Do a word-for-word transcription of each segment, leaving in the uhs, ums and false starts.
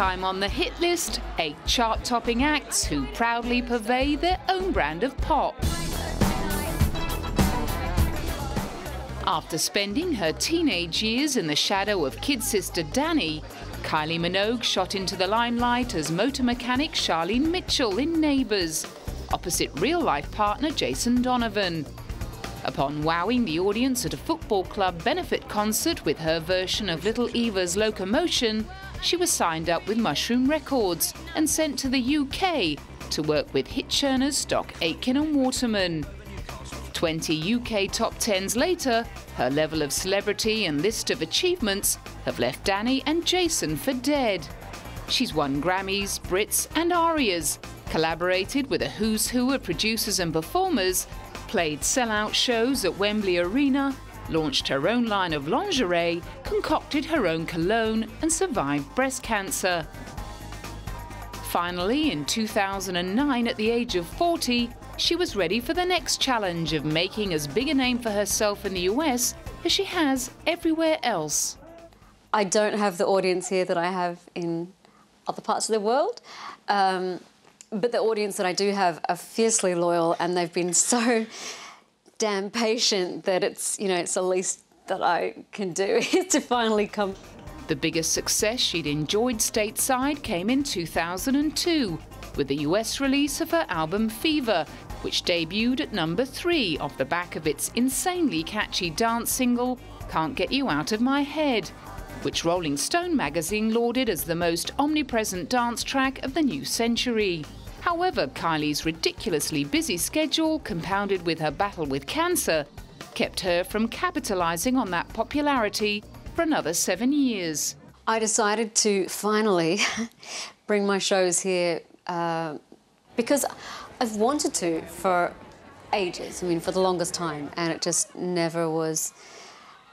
time on the hit list, eight chart-topping acts who proudly purvey their own brand of pop. After spending her teenage years in the shadow of kid sister Dani, Kylie Minogue shot into the limelight as motor mechanic Charlene Mitchell in Neighbours, opposite real-life partner Jason Donovan. Upon wowing the audience at a football club benefit concert with her version of Little Eva's Locomotion, she was signed up with Mushroom Records and sent to the U K to work with hit churners Stock Aitken and Waterman. twenty U K top tens later, her level of celebrity and list of achievements have left Dani and Jason for dead. She's won Grammys, Brits and Arias, collaborated with a who's who of producers and performers, played sell-out shows at Wembley Arena, launched her own line of lingerie, concocted her own cologne and survived breast cancer. Finally, in two thousand nine, at the age of forty, she was ready for the next challenge of making as big a name for herself in the U S as she has everywhere else. I don't have the audience here that I have in other parts of the world. Um, But the audience that I do have are fiercely loyal, and they've been so damn patient that it's, you know, it's the least that I can do is to finally come. The biggest success she'd enjoyed stateside came in two thousand two with the U S release of her album Fever, which debuted at number three off the back of its insanely catchy dance single Can't Get You Out of My Head, which Rolling Stone magazine lauded as the most omnipresent dance track of the new century. However, Kylie's ridiculously busy schedule, compounded with her battle with cancer, kept her from capitalising on that popularity for another seven years. I decided to finally bring my shows here uh, because I've wanted to for ages, I mean, for the longest time, and it just never was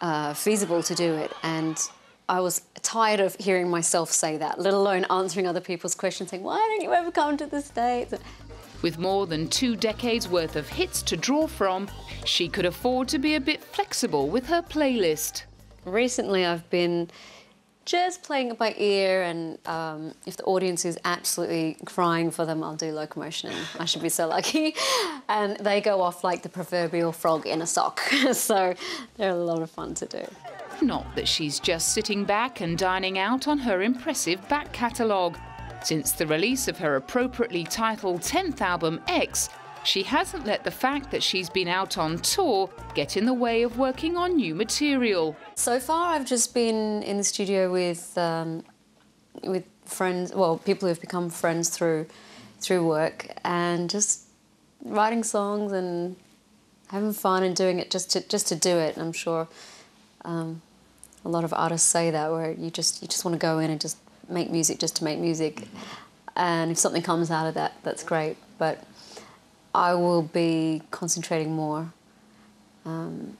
uh, feasible to do it. And I was tired of hearing myself say that, let alone answering other people's questions, saying, why don't you ever come to the States? With more than two decades' worth of hits to draw from, she could afford to be a bit flexible with her playlist. Recently, I've been just playing it by ear, and um, if the audience is absolutely crying for them, I'll do Locomotion. I should be so lucky. And they go off like the proverbial frog in a sock. So they're a lot of fun to do. Not that she's just sitting back and dining out on her impressive back catalogue. Since the release of her appropriately titled tenth album, X, she hasn't let the fact that she's been out on tour get in the way of working on new material. So far, I've just been in the studio with, um, with friends, well, people who've become friends through, through work, and just writing songs and having fun and doing it just to, just to do it, I'm sure. Um, a lot of artists say that, where you just you just want to go in and just make music just to make music, and if something comes out of that, that's great. But I will be concentrating more um,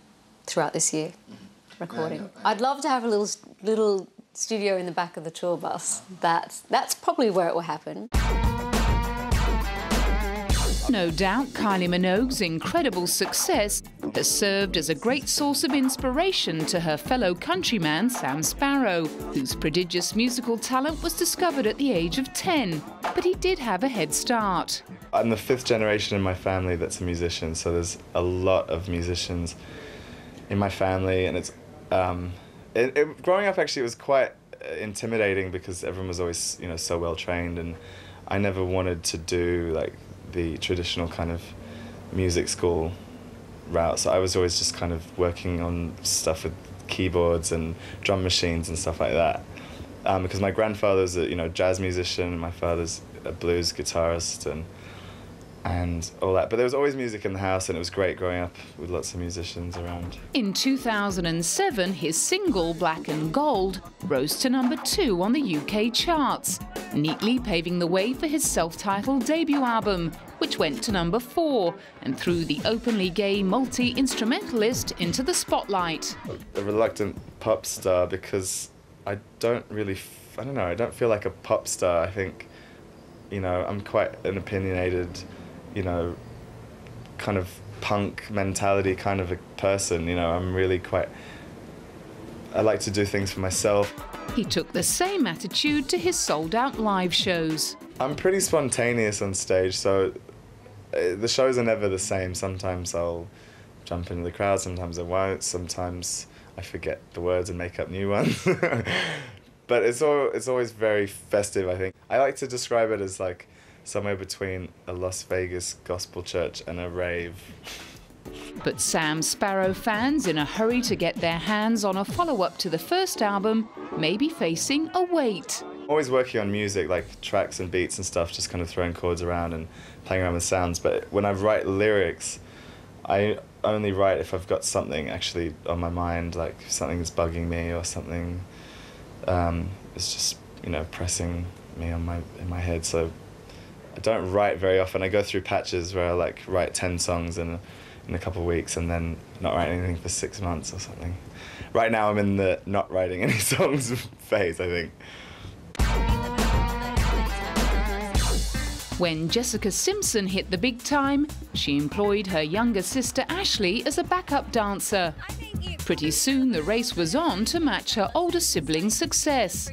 throughout this year, recording. Yeah, I know, I know. I'd love to have a little little studio in the back of the tour bus. That's that's probably where it will happen. No doubt Kylie Minogue's incredible success has served as a great source of inspiration to her fellow countryman Sam Sparrow, whose prodigious musical talent was discovered at the age of ten, but he did have a head start. I'm the fifth generation in my family that's a musician, so there's a lot of musicians in my family, and it's um, it, it, growing up actually it was quite intimidating because everyone was always, you know, so well trained, and I never wanted to do like the traditional kind of music school route, so I was always just kind of working on stuff with keyboards and drum machines and stuff like that. Um, because my grandfather's a you know jazz musician, my father's a blues guitarist, and and all that. But there was always music in the house, and it was great growing up with lots of musicians around. In two thousand seven, his single Black and Gold rose to number two on the U K charts, neatly paving the way for his self-titled debut album, which went to number four and threw the openly gay multi-instrumentalist into the spotlight. A reluctant pop star, because I don't really, f I don't know, I don't feel like a pop star. I think, you know, I'm quite an opinionated, you know, kind of punk mentality kind of a person. You know, I'm really quite, I like to do things for myself. He took the same attitude to his sold-out live shows. I'm pretty spontaneous on stage, so the shows are never the same. Sometimes I'll jump into the crowd, sometimes I won't, sometimes I forget the words and make up new ones. But it's all, it's always very festive, I think. I like to describe it as like somewhere between a Las Vegas Gospel Church and a rave. But Sam Sparro fans, in a hurry to get their hands on a follow-up to the first album, may be facing a wait. Always working on music, like tracks and beats and stuff, just kind of throwing chords around and playing around with sounds. But when I write lyrics, I only write if I've got something actually on my mind, like something that's bugging me or something. Um, it's just, you know, pressing me on my, in my head. So I don't write very often. I go through patches where I like write ten songs in, in a couple of weeks and then not write anything for six months or something. Right now I'm in the not writing any songs phase, I think. When Jessica Simpson hit the big time, she employed her younger sister Ashlee as a backup dancer. Pretty soon the race was on to match her older sibling's success.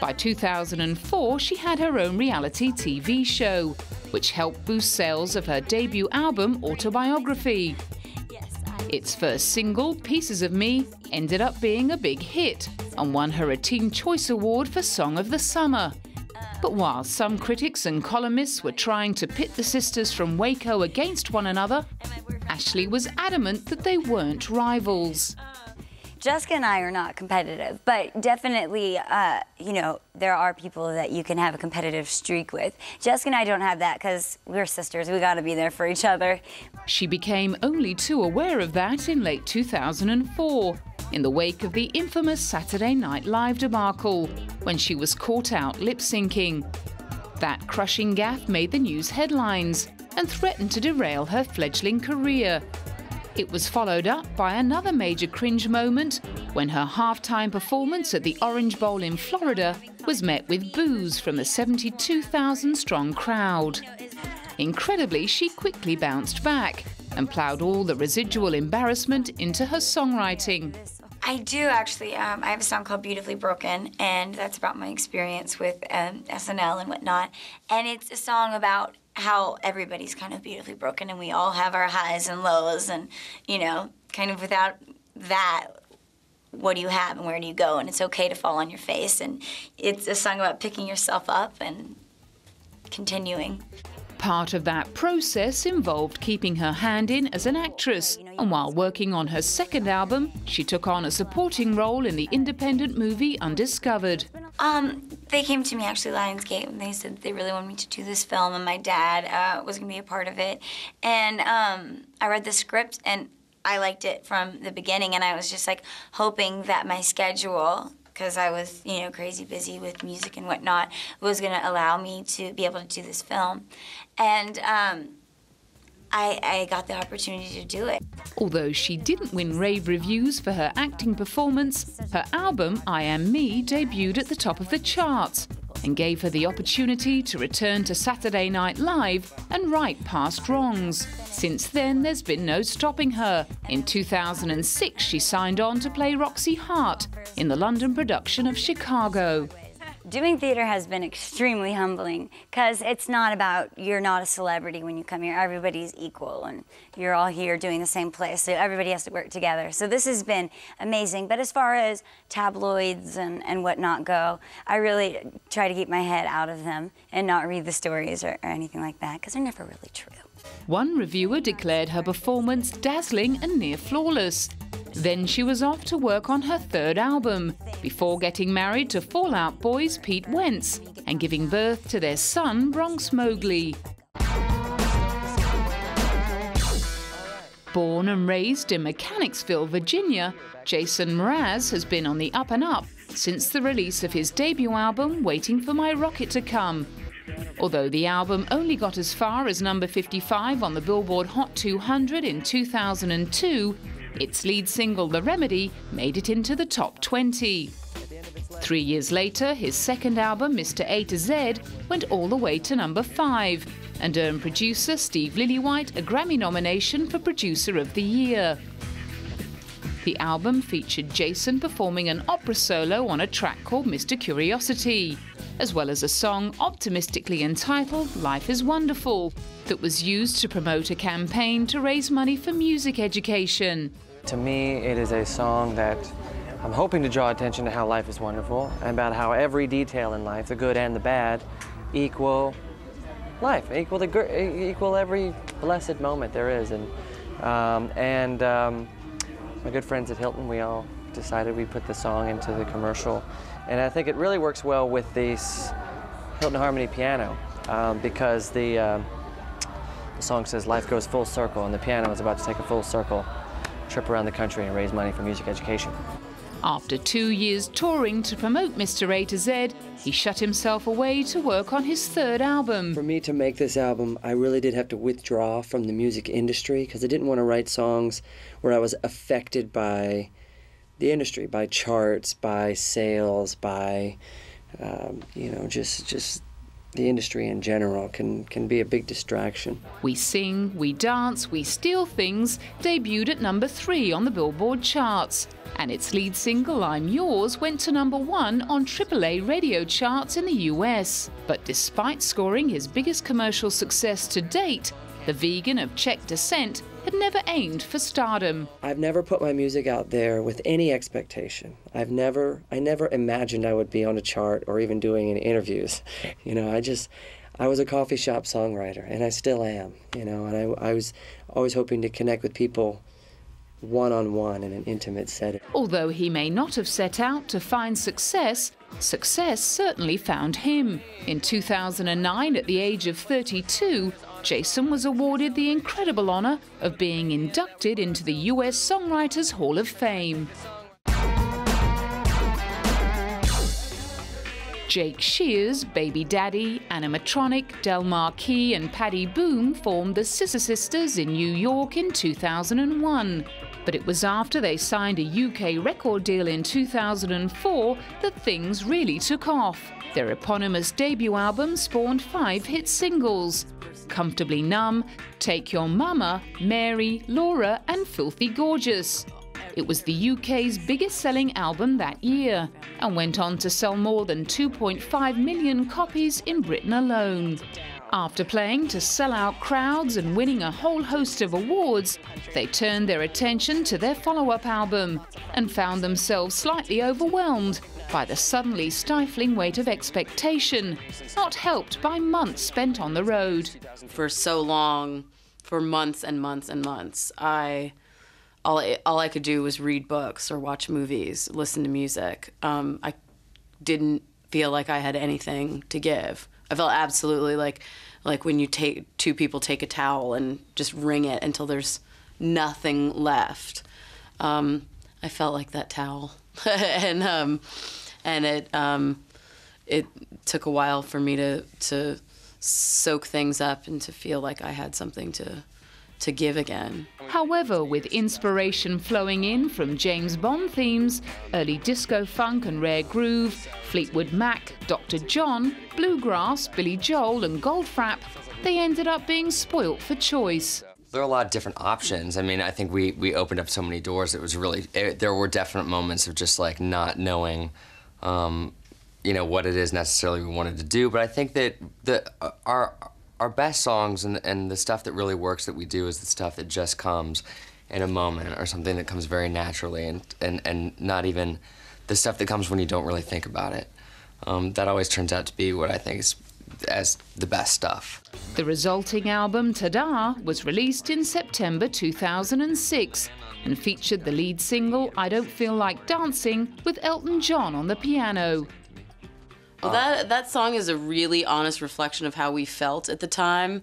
By two thousand four, she had her own reality T V show, which helped boost sales of her debut album, Autobiography. Its first single, Pieces of Me, ended up being a big hit and won her a Teen Choice Award for Song of the Summer. But while some critics and columnists were trying to pit the sisters from Waco against one another, Ashlee was adamant that they weren't rivals. Jessica and I are not competitive, but definitely, uh, you know, there are people that you can have a competitive streak with. Jessica and I don't have that because we're sisters. We got to be there for each other. She became only too aware of that in late two thousand four. In the wake of the infamous Saturday Night Live debacle, when she was caught out lip-syncing. That crushing gaffe made the news headlines and threatened to derail her fledgling career. It was followed up by another major cringe moment when her halftime performance at the Orange Bowl in Florida was met with boos from the seventy-two thousand strong crowd. Incredibly, she quickly bounced back and ploughed all the residual embarrassment into her songwriting. I do, actually. Um, I have a song called Beautifully Broken, and that's about my experience with um, S N L and whatnot. And it's a song about how everybody's kind of beautifully broken, and we all have our highs and lows, and, you know, kind of without that, what do you have and where do you go? And it's okay to fall on your face. And it's a song about picking yourself up and continuing. Part of that process involved keeping her hand in as an actress, and while working on her second album, she took on a supporting role in the independent movie Undiscovered. Um, they came to me, actually, Lionsgate, and they said they really wanted me to do this film, and my dad uh, was going to be a part of it. And um, I read the script, and I liked it from the beginning, and I was just, like, hoping that my schedule, because I was, you know, crazy busy with music and whatnot, was going to allow me to be able to do this film. And um, I, I got the opportunity to do it. Although she didn't win rave reviews for her acting performance, her album, I Am Me, debuted at the top of the charts and gave her the opportunity to return to Saturday Night Live and right past wrongs. Since then, there's been no stopping her. In two thousand six, she signed on to play Roxy Hart in the London production of Chicago. Doing theater has been extremely humbling because it's not about, you're not a celebrity when you come here. Everybody's equal and you're all here doing the same place, so everybody has to work together. So this has been amazing. But as far as tabloids and, and whatnot go, I really try to keep my head out of them and not read the stories or, or anything like that because they're never really true. One reviewer declared her performance dazzling and near flawless. Then she was off to work on her third album, before getting married to Fall Out Boy's Pete Wentz and giving birth to their son, Bronx Mowgli. Born and raised in Mechanicsville, Virginia, Jason Mraz has been on the up and up since the release of his debut album, Waiting for My Rocket to Come. Although the album only got as far as number fifty-five on the Billboard Hot two hundred in two thousand two, its lead single, The Remedy, made it into the top twenty. Three years later, his second album, Mister A to Z, went all the way to number five and earned producer Steve Lillywhite a Grammy nomination for Producer of the Year. The album featured Jason performing an opera solo on a track called Mister Curiosity, as well as a song optimistically entitled Life is Wonderful that was used to promote a campaign to raise money for music education. To me, it is a song that I'm hoping to draw attention to how life is wonderful and about how every detail in life, the good and the bad, equal life, equal the equal every blessed moment there is. And um, and um, my good friends at Hilton, we all decided we put the song into the commercial. And I think it really works well with the Hilton Harmony piano um, because the, um, the song says life goes full circle, and the piano is about to take a full circle trip around the country and raise money for music education. After two years touring to promote Mister A to Z, he shut himself away to work on his third album. For me to make this album, I really did have to withdraw from the music industry because I didn't want to write songs where I was affected by the industry, by charts, by sales, by, um, you know, just, just the industry in general can, can be a big distraction. We Sing, We Dance, We Steal Things debuted at number three on the Billboard charts, and its lead single, I'm Yours, went to number one on triple A radio charts in the U S. But despite scoring his biggest commercial success to date, the vegan of Czech descent had never aimed for stardom. I've never put my music out there with any expectation. I've never, I never imagined I would be on a chart or even doing any interviews. You know, I just, I was a coffee shop songwriter, and I still am, you know, and I, I was always hoping to connect with people one-on-one in an intimate setting. Although he may not have set out to find success, success certainly found him. In two thousand nine, at the age of thirty-two, Jason was awarded the incredible honor of being inducted into the U S Songwriters Hall of Fame. Jake Shears, Baby Daddy, Animatronic, Del Marquis and Patty Boom formed the Scissor Sisters in New York in two thousand one. But it was after they signed a U K record deal in two thousand four that things really took off. Their eponymous debut album spawned five hit singles: Comfortably Numb, Take Your Mama, Mary, Laura and Filthy Gorgeous. It was the U K's biggest selling album that year and went on to sell more than two point five million copies in Britain alone. After playing to sell out crowds and winning a whole host of awards, they turned their attention to their follow-up album and found themselves slightly overwhelmed by the suddenly stifling weight of expectation, not helped by months spent on the road. For so long, for months and months and months, I... All I, all I could do was read books or watch movies, listen to music. Um, I didn't feel like I had anything to give. I felt absolutely like like when you take two people take a towel and just wring it until there's nothing left. Um, I felt like that towel, and um, and it um, it took a while for me to to soak things up and to feel like I had something to. to give again. However, with inspiration flowing in from James Bond themes, early disco funk and rare groove, Fleetwood Mac, Doctor John, bluegrass, Billy Joel and Goldfrapp, they ended up being spoilt for choice. There are a lot of different options. I mean, I think we, we opened up so many doors. It was really, it, there were definite moments of just like not knowing, um, you know, what it is necessarily we wanted to do. But I think that the, uh, our, Our best songs and, and the stuff that really works that we do is the stuff that just comes in a moment or something that comes very naturally and, and, and not even the stuff that comes when you don't really think about it. Um, that always turns out to be what I think is as the best stuff. The resulting album, Ta-Da, was released in September two thousand six and featured the lead single, I Don't Feel Like Dancing, with Elton John on the piano. Well, that, that song is a really honest reflection of how we felt at the time.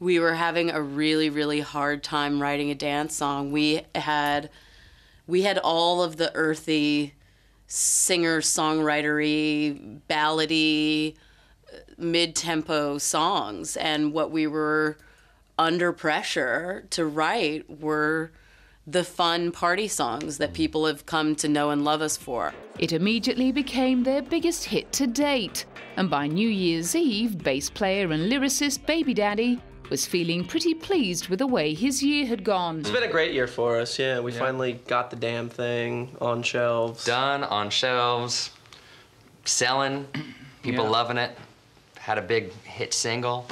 We were having a really, really hard time writing a dance song. We had, we had all of the earthy, singer-songwritery, ballady, mid-tempo songs, and what we were under pressure to write were the fun party songs that people have come to know and love us for. It immediately became their biggest hit to date, and by New Year's Eve, bass player and lyricist Baby Daddy was feeling pretty pleased with the way his year had gone. It's been a great year for us, yeah. We yeah. finally got the damn thing on shelves. Done, on shelves, selling, people yeah. loving it. Had a big hit single.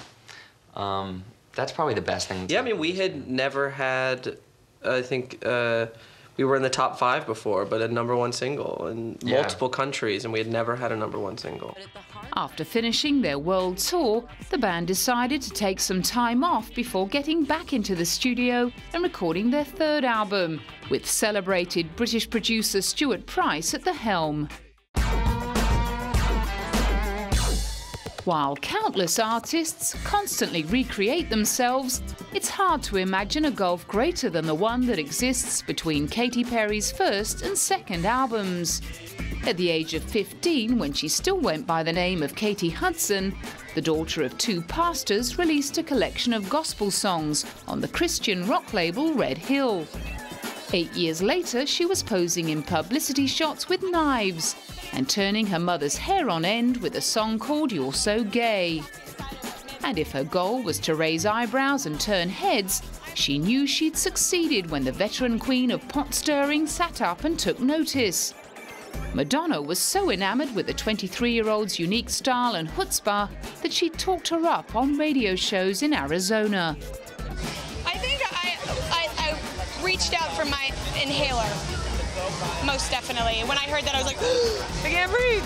Um, that's probably the best thing. Yeah, I mean, we had never had, I think, uh, we were in the top five before, but a number one single in yeah. multiple countries, and we had never had a number one single. After finishing their world tour, the band decided to take some time off before getting back into the studio and recording their third album, with celebrated British producer Stuart Price at the helm. While countless artists constantly recreate themselves, it's hard to imagine a gulf greater than the one that exists between Katy Perry's first and second albums. At the age of fifteen, when she still went by the name of Katie Hudson, the daughter of two pastors released a collection of gospel songs on the Christian rock label Red Hill. Eight years later, she was posing in publicity shots with knives and turning her mother's hair on end with a song called You're So Gay. And if her goal was to raise eyebrows and turn heads, she knew she'd succeeded when the veteran queen of pot stirring sat up and took notice. Madonna was so enamoured with the twenty-three-year-old's unique style and chutzpah that she talked her up on radio shows in Arizona. Reached out for my inhaler, most definitely. When I heard that, I was like, I can't breathe,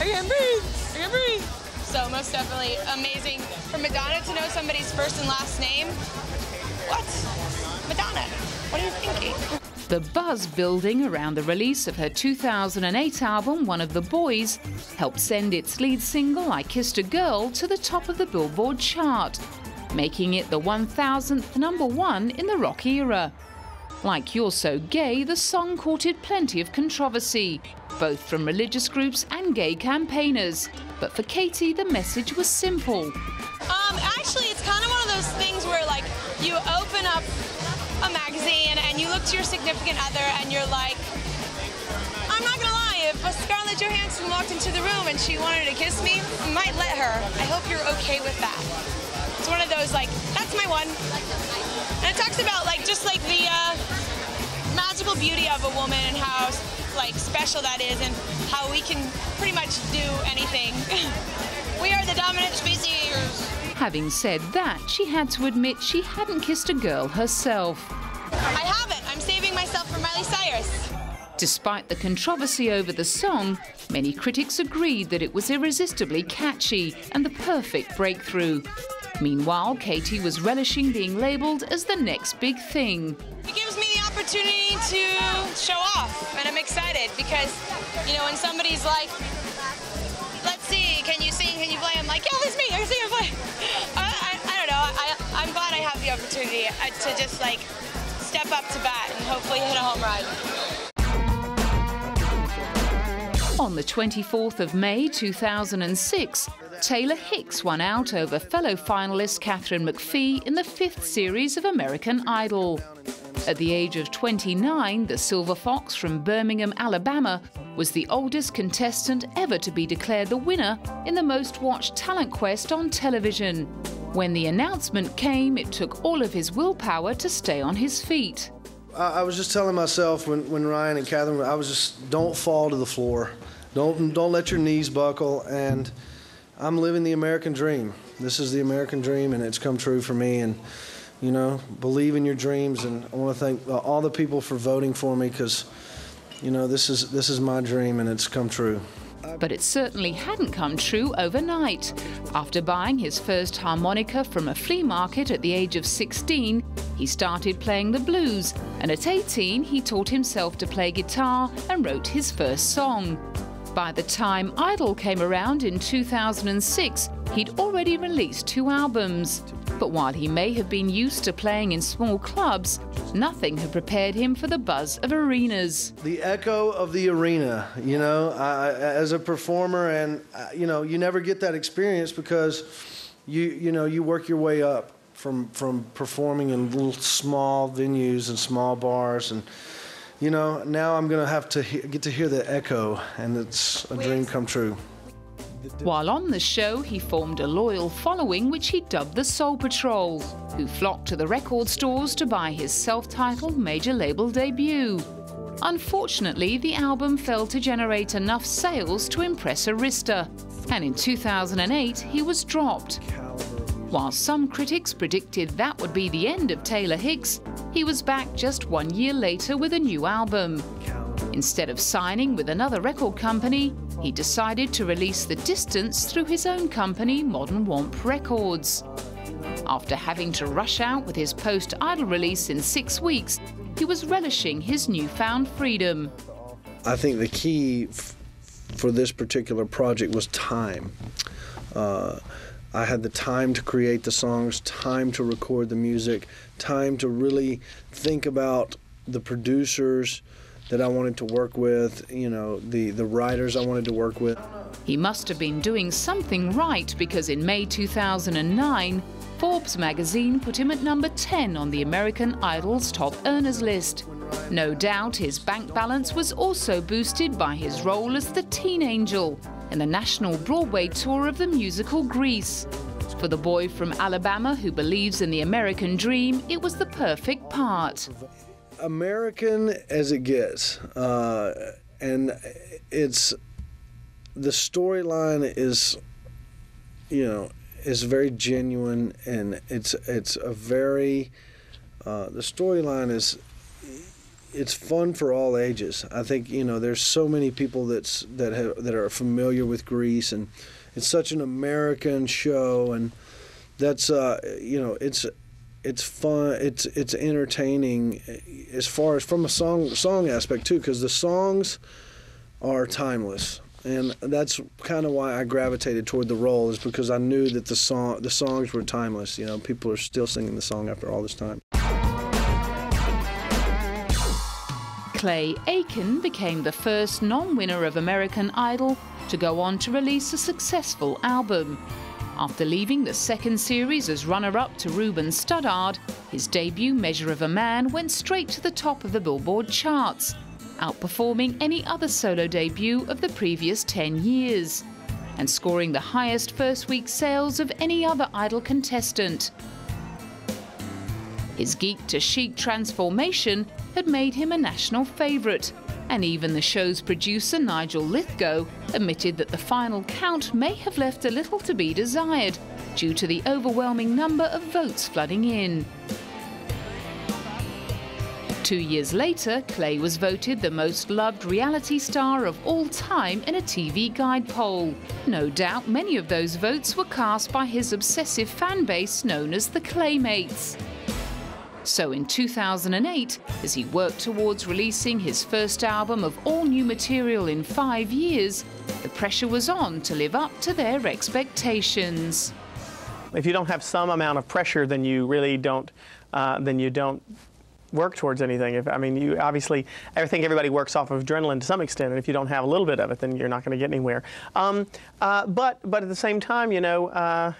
I can't breathe, I can't breathe. So most definitely amazing. For Madonna to know somebody's first and last name, what? Madonna, what are you thinking? The buzz building around the release of her two thousand eight album, One of the Boys, helped send its lead single, I Kissed a Girl, to the top of the Billboard chart, making it the one thousandth number one in the rock era. Like You're So Gay, the song courted plenty of controversy, both from religious groups and gay campaigners. But for Katie, the message was simple. Um, actually, it's kind of one of those things where, like, you open up a magazine and you look to your significant other and you're like, I'm not gonna lie, if Scarlett Johansson walked into the room and she wanted to kiss me, I might let her. I hope you're okay with that. It's one of those, like, that's my one. And it talks about, like, just, like, the uh, magical beauty of a woman and how, like, special that is and how we can pretty much do anything. We are the dominant species. Having said that, she had to admit she hadn't kissed a girl herself. I haven't. I'm saving myself for Miley Cyrus. Despite the controversy over the song, many critics agreed that it was irresistibly catchy and the perfect breakthrough. Meanwhile, Katie was relishing being labelled as the next big thing. It gives me the opportunity to show off, and I'm excited because, you know, when somebody's like, let's see, can you sing, can you play? I'm like, yeah, that's me, I can sing, I play. I, I, I don't know, I, I'm glad I have the opportunity to just, like, step up to bat and hopefully hit a home run. On the twenty-fourth of May two thousand six, Taylor Hicks won out over fellow finalist Catherine McPhee in the fifth series of American Idol. At the age of twenty-nine, the Silver Fox from Birmingham, Alabama, was the oldest contestant ever to be declared the winner in the most-watched talent quest on television. When the announcement came, it took all of his willpower to stay on his feet. I was just telling myself when, when Ryan and Catherine, I was just, don't fall to the floor. Don't, don't let your knees buckle. And I'm living the American dream. This is the American dream, and it's come true for me. And, you know, believe in your dreams. And I want to thank all the people for voting for me because, you know, this is, this is my dream, and it's come true. But it certainly hadn't come true overnight. After buying his first harmonica from a flea market at the age of sixteen, he started playing the blues, and at eighteen he taught himself to play guitar and wrote his first song. By the time Idol came around in two thousand six, he'd already released two albums. But while he may have been used to playing in small clubs, nothing had prepared him for the buzz of arenas. The echo of the arena, you know, I, as a performer, and, you know, you never get that experience because, you, you know, you work your way up from, from performing in little small venues and small bars and, you know, now I'm going to have to get to hear the echo, and it's a dream come true. While on the show, he formed a loyal following which he dubbed the Soul Patrol, who flocked to the record stores to buy his self-titled major label debut. Unfortunately, the album failed to generate enough sales to impress Arista, and in two thousand eight he was dropped. While some critics predicted that would be the end of Taylor Hicks, he was back just one year later with a new album. Instead of signing with another record company, he decided to release The Distance through his own company, Modern Womp Records. After having to rush out with his post-Idol release in six weeks, he was relishing his newfound freedom. I think the key f for this particular project was time. Uh, I had the time to create the songs, time to record the music, time to really think about the producers that I wanted to work with, you know, the, the writers I wanted to work with. He must have been doing something right, because in May two thousand nine, Forbes magazine put him at number ten on the American Idol's top earners list. No doubt his bank balance was also boosted by his role as the Teen Angel in the national Broadway tour of the musical Grease. For the boy from Alabama who believes in the American dream, it was the perfect part. American as it gets, uh, and it's, the storyline is, you know, is very genuine, and it's it's a very, uh, the storyline is, it's fun for all ages. I think, you know, there's so many people that's that have, that are familiar with Grease, and it's such an American show, and that's uh, you know, it's. It's fun. It's it's entertaining, as far as from a song song aspect too, because the songs are timeless, and that's kind of why I gravitated toward the role, is because I knew that the song the songs were timeless. You know, people are still singing the song after all this time. Clay Aiken became the first non-winner of American Idol to go on to release a successful album. After leaving the second series as runner-up to Reuben Studdard, his debut Measure of a Man went straight to the top of the Billboard charts, outperforming any other solo debut of the previous ten years, and scoring the highest first-week sales of any other Idol contestant. His geek-to-chic transformation had made him a national favourite, and even the show's producer, Nigel Lithgow, admitted that the final count may have left a little to be desired due to the overwhelming number of votes flooding in. Two years later, Clay was voted the most loved reality star of all time in a T V Guide poll. No doubt many of those votes were cast by his obsessive fan base known as the Claymates. So in two thousand eight, as he worked towards releasing his first album of all new material in five years, the pressure was on to live up to their expectations. If you don't have some amount of pressure, then you really don't, uh, then you don't work towards anything. If, I mean, you obviously, I think everybody works off of adrenaline to some extent, and if you don't have a little bit of it, then you're not going to get anywhere. Um, uh, but, but at the same time, you know, uh,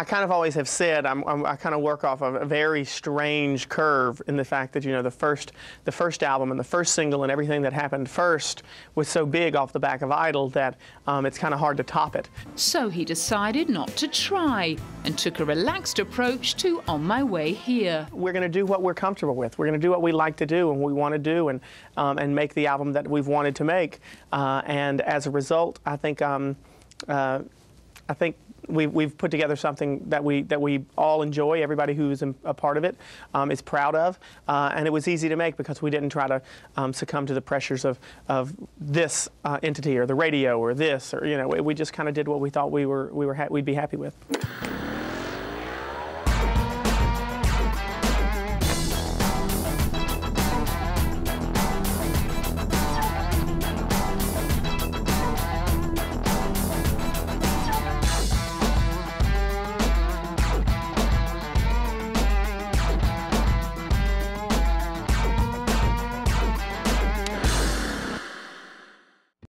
I kind of always have said I'm, I'm, I kind of work off of a very strange curve, in the fact that, you know, the first the first album and the first single and everything that happened first was so big off the back of Idol that um, it's kind of hard to top it. So he decided not to try and took a relaxed approach to On My Way Here. We're going to do what we're comfortable with. We're going to do what we like to do and we want to do, and um, and make the album that we've wanted to make. Uh, and as a result, I think um, uh, I think. We've, we've put together something that we that we all enjoy. Everybody who's a part of it um, is proud of, uh, and it was easy to make because we didn't try to um, succumb to the pressures of of this uh, entity or the radio or this, or, you know, we just kind of did what we thought we were we were ha we'd be happy with.